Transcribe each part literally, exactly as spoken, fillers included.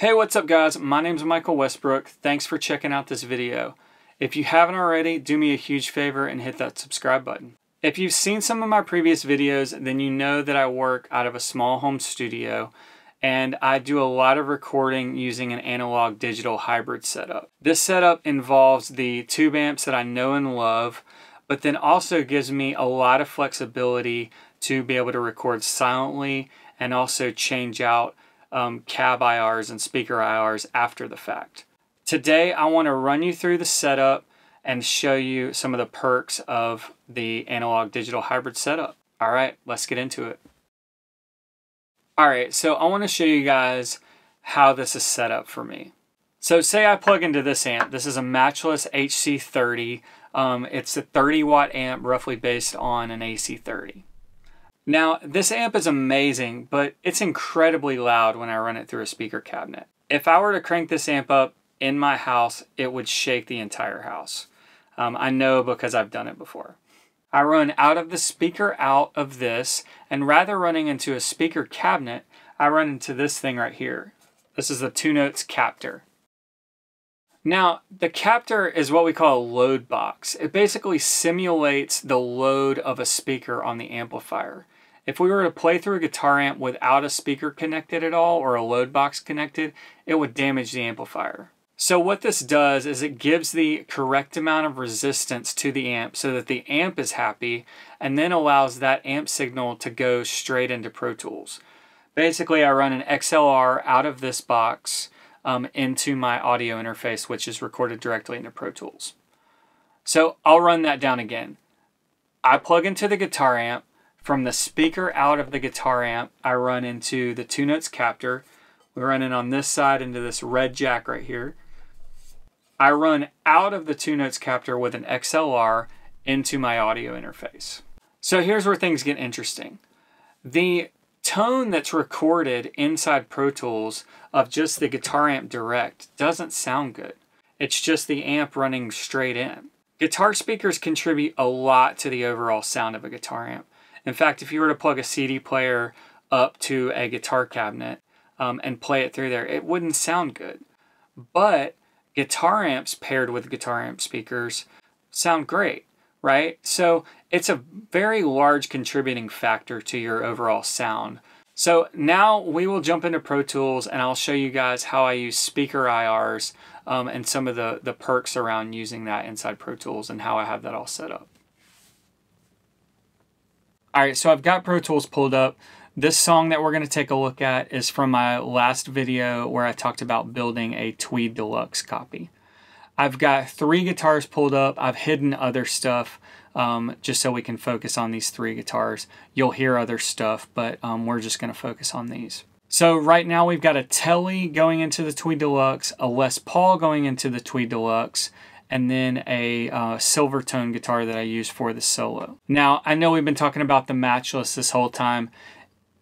Hey, what's up guys? My name is Michael Westbrook. Thanks for checking out this video. If you haven't already, do me a huge favor and hit that subscribe button. If you've seen some of my previous videos, then you know that I work out of a small home studio and I do a lot of recording using an analog digital hybrid setup. This setup involves the tube amps that I know and love, but then also gives me a lot of flexibility to be able to record silently and also change out Um, cab I Rs and speaker I Rs after the fact. Today I want to run you through the setup and show you some of the perks of the analog digital hybrid setup. All right, let's get into it. All right, so I want to show you guys how this is set up for me. So say I plug into this amp. This is a Matchless H C thirty. Um, it's a thirty watt amp roughly based on an A C thirty. Now, this amp is amazing, but it's incredibly loud when I run it through a speaker cabinet. If I were to crank this amp up in my house, it would shake the entire house. Um, I know because I've done it before. I run out of the speaker out of this, and rather running into a speaker cabinet, I run into this thing right here. This is the Two Notes Captor. Now, the captor is what we call a load box. It basically simulates the load of a speaker on the amplifier. If we were to play through a guitar amp without a speaker connected at all or a load box connected, it would damage the amplifier. So what this does is it gives the correct amount of resistance to the amp so that the amp is happy and then allows that amp signal to go straight into Pro Tools. Basically, I run an X L R out of this box um, into my audio interface, which is recorded directly into Pro Tools. So I'll run that down again. I plug into the guitar amp. From the speaker out of the guitar amp, I run into the Two Notes Captor. We run it on this side into this red jack right here. I run out of the Two Notes Captor with an X L R into my audio interface. So here's where things get interesting. The tone that's recorded inside Pro Tools of just the guitar amp direct doesn't sound good. It's just the amp running straight in. Guitar speakers contribute a lot to the overall sound of a guitar amp. In fact, if you were to plug a C D player up to a guitar cabinet um, and play it through there, it wouldn't sound good. But guitar amps paired with guitar amp speakers sound great, right? So it's a very large contributing factor to your overall sound. So now we will jump into Pro Tools and I'll show you guys how I use speaker I Rs um, and some of the, the perks around using that inside Pro Tools and how I have that all set up. All right, so I've got Pro Tools pulled up. This song that we're gonna take a look at is from my last video where I talked about building a Tweed Deluxe copy. I've got three guitars pulled up. I've hidden other stuff um, just so we can focus on these three guitars. You'll hear other stuff, but um, we're just gonna focus on these. So right now we've got a Tele going into the Tweed Deluxe, a Les Paul going into the Tweed Deluxe, and then a uh, silver tone guitar that I use for the solo. Now, I know we've been talking about the Matchless this whole time.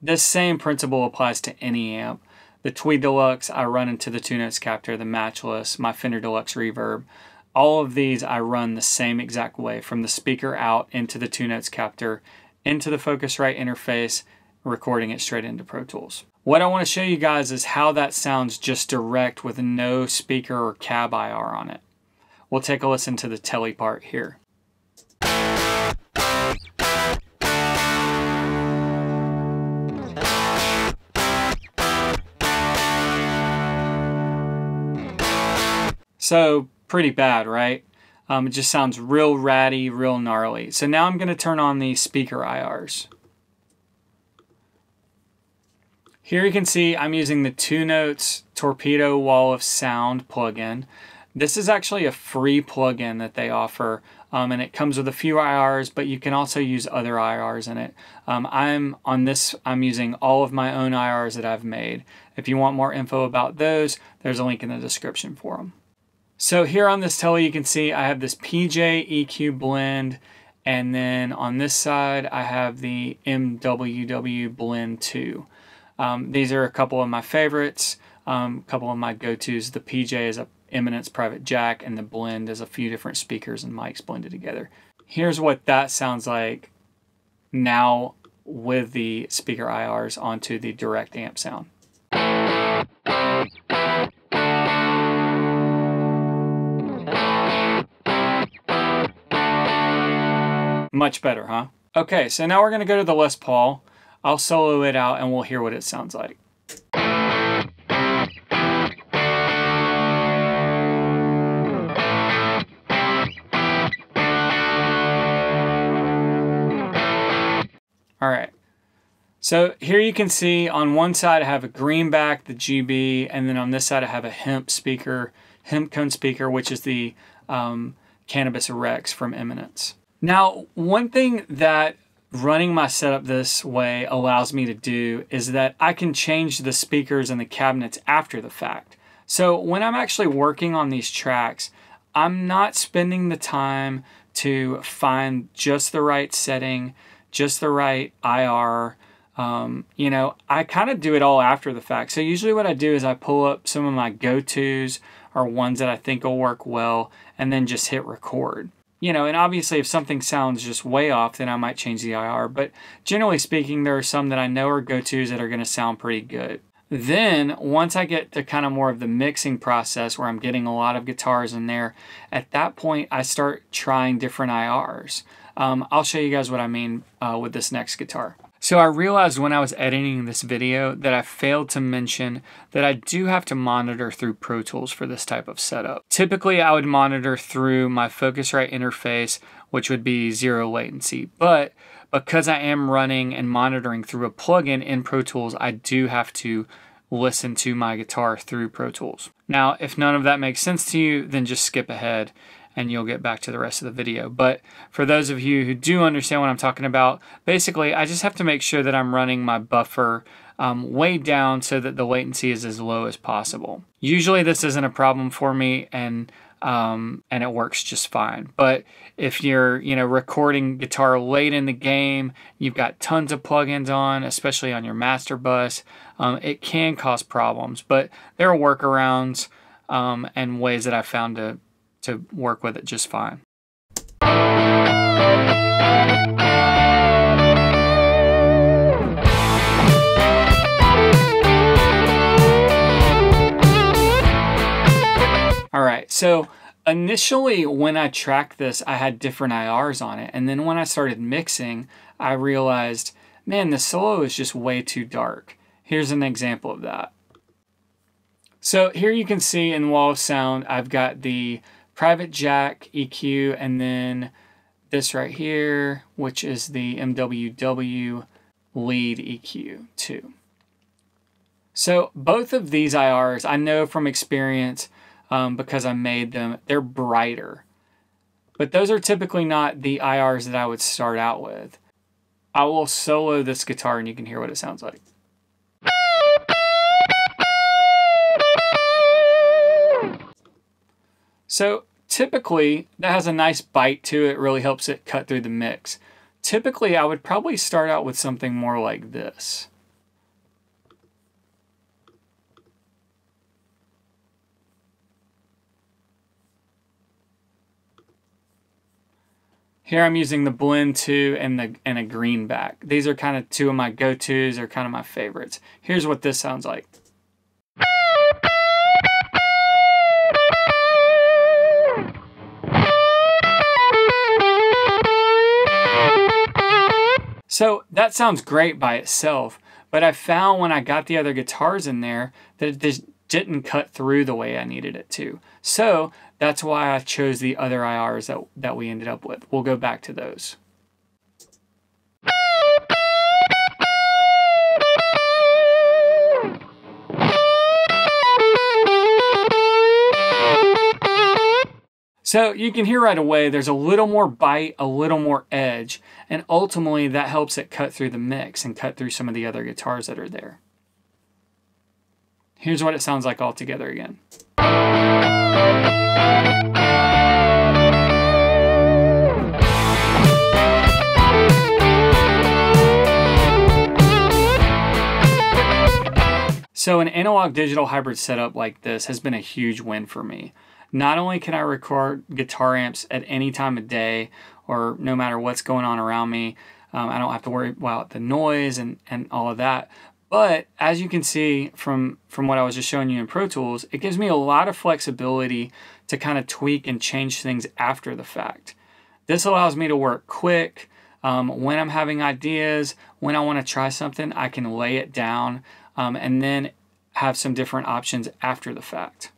This same principle applies to any amp. The Tweed Deluxe, I run into the Two Notes Captor, the Matchless, my Fender Deluxe Reverb. All of these I run the same exact way, from the speaker out into the Two Notes Captor, into the Focusrite interface, recording it straight into Pro Tools. What I wanna show you guys is how that sounds just direct with no speaker or cab I R on it. We'll take a listen to the Tele part here. So pretty bad, right? Um, it just sounds real ratty, real gnarly. So now I'm going to turn on the speaker I Rs. Here you can see I'm using the Two Notes Torpedo Wall of Sound plugin. This is actually a free plugin that they offer, um, and it comes with a few I Rs, but you can also use other I Rs in it. Um, I'm on this, I'm using all of my own I Rs that I've made. If you want more info about those, there's a link in the description for them. So here on this Tele, you can see I have this P J E Q Blend, and then on this side, I have the M W W Blend two. Um, these are a couple of my favorites, um, a couple of my go-tos. The P J is a Eminence Private Jack, and the Blend is a few different speakers and mics blended together. Here's what that sounds like now with the speaker I Rs onto the direct amp sound. Much better, huh? Okay, so now we're gonna go to the Les Paul. I'll solo it out and we'll hear what it sounds like. All right, so here you can see on one side I have a greenback, the G B, and then on this side I have a hemp speaker, hemp cone speaker, which is the um, Cannabis Rex from Eminence. Now, one thing that running my setup this way allows me to do is that I can change the speakers and the cabinets after the fact. So when I'm actually working on these tracks, I'm not spending the time to find just the right setting, just the right I R. Um, you know, I kind of do it all after the fact. So usually what I do is I pull up some of my go-tos or ones that I think will work well and then just hit record. You know, and obviously if something sounds just way off, then I might change the I R. But generally speaking, there are some that I know are go-tos that are going to sound pretty good. Then once I get to kind of more of the mixing process where I'm getting a lot of guitars in there, at that point I start trying different I Rs. Um, I'll show you guys what I mean uh, with this next guitar. So I realized when I was editing this video that I failed to mention that I do have to monitor through Pro Tools for this type of setup. Typically, I would monitor through my Focusrite interface, which would be zero latency. But because I am running and monitoring through a plugin in Pro Tools, I do have to listen to my guitar through Pro Tools. Now, if none of that makes sense to you, then just skip ahead and you'll get back to the rest of the video. But for those of you who do understand what I'm talking about, basically I just have to make sure that I'm running my buffer um, way down so that the latency is as low as possible. Usually this isn't a problem for me, and um, and it works just fine. But if you're you know recording guitar late in the game, you've got tons of plugins on, especially on your master bus, um, it can cause problems. But there are workarounds um, and ways that I found to to work with it just fine. All right, so initially when I tracked this, I had different I Rs on it. And then when I started mixing, I realized, man, the solo is just way too dark. Here's an example of that. So here you can see in Wall of Sound, I've got the Private Jack E Q, and then this right here, which is the M W W lead E Q two. So both of these I Rs, I know from experience, um, because I made them, they're brighter. But those are typically not the I Rs that I would start out with. I will solo this guitar and you can hear what it sounds like. So typically, that has a nice bite to it, really helps it cut through the mix. Typically, I would probably start out with something more like this. Here I'm using the Blend two and, the, and a greenback. These are kind of two of my go-tos, they're kind of my favorites. Here's what this sounds like. So that sounds great by itself, but I found when I got the other guitars in there that it just didn't cut through the way I needed it to. So that's why I chose the other I Rs that, that we ended up with. We'll go back to those. So you can hear right away, there's a little more bite, a little more edge, and ultimately that helps it cut through the mix and cut through some of the other guitars that are there. Here's what it sounds like all together again. So an analog digital hybrid setup like this has been a huge win for me. Not only can I record guitar amps at any time of day or no matter what's going on around me, um, I don't have to worry about the noise and, and all of that, but as you can see from, from what I was just showing you in Pro Tools, it gives me a lot of flexibility to kind of tweak and change things after the fact. This allows me to work quick, Um, when I'm having ideas, when I want to try something, I can lay it down um, and then have some different options after the fact.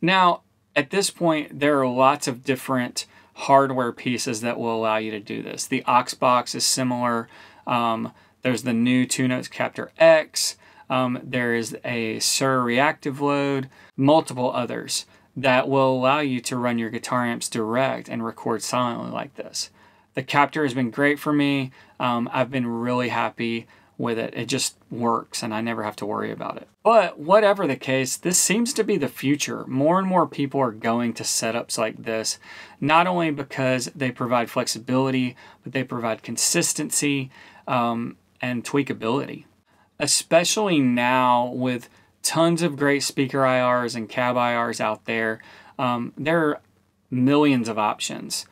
Now, at this point, there are lots of different hardware pieces that will allow you to do this. The O X Box is similar. Um, there's the new Two Notes Captor X. Um, there is a Suhr Reactive Load, multiple others that will allow you to run your guitar amps direct and record silently like this. The Captor has been great for me. Um, I've been really happy with it. It just works and I never have to worry about it. But whatever the case, this seems to be the future. More and more people are going to setups like this, not only because they provide flexibility, but they provide consistency um, and tweakability. Especially now with tons of great speaker I Rs and cab I Rs out there, um, there are millions of options.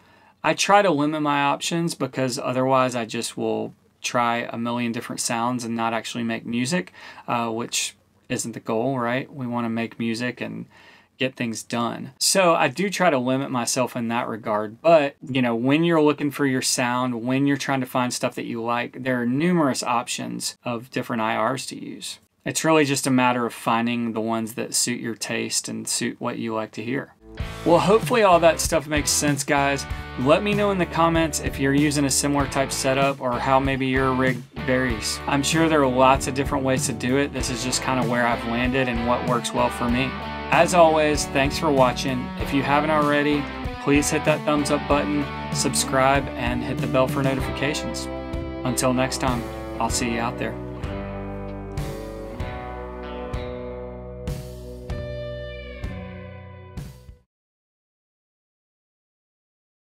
I try to limit my options because otherwise I just will try a million different sounds and not actually make music, uh, which isn't the goal, right? We want to make music and get things done. So I do try to limit myself in that regard, but you know, when you're looking for your sound, when you're trying to find stuff that you like, there are numerous options of different I Rs to use. It's really just a matter of finding the ones that suit your taste and suit what you like to hear. Well, hopefully all that stuff makes sense, guys. Let me know in the comments if you're using a similar type setup or how maybe your rig varies. I'm sure there are lots of different ways to do it. This is just kind of where I've landed and what works well for me. As always, thanks for watching. If you haven't already, please hit that thumbs up button, subscribe, and hit the bell for notifications. Until next time, I'll see you out there.